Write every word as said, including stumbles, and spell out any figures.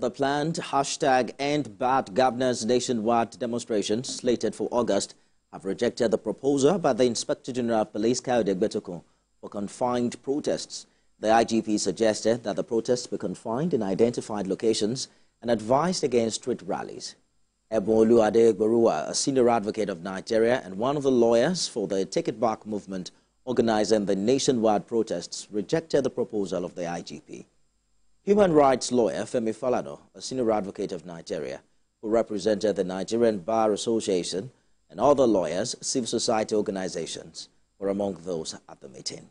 the planned hashtag End Bad Governance nationwide demonstration slated for August have rejected the proposal by the Inspector General of Police, Kayode Gbetoku, for confined protests. The I G P suggested that the protests be confined in identified locations and advised against street rallies. Ebun-Oluwa Adegboruwa, a senior advocate of Nigeria and one of the lawyers for the Take It Back movement organizing the nationwide protests, rejected the proposal of the I G P. Human rights lawyer Femi Falano, a senior advocate of Nigeria, who represented the Nigerian Bar Association and other lawyers, civil society organizations, were among those at the meeting.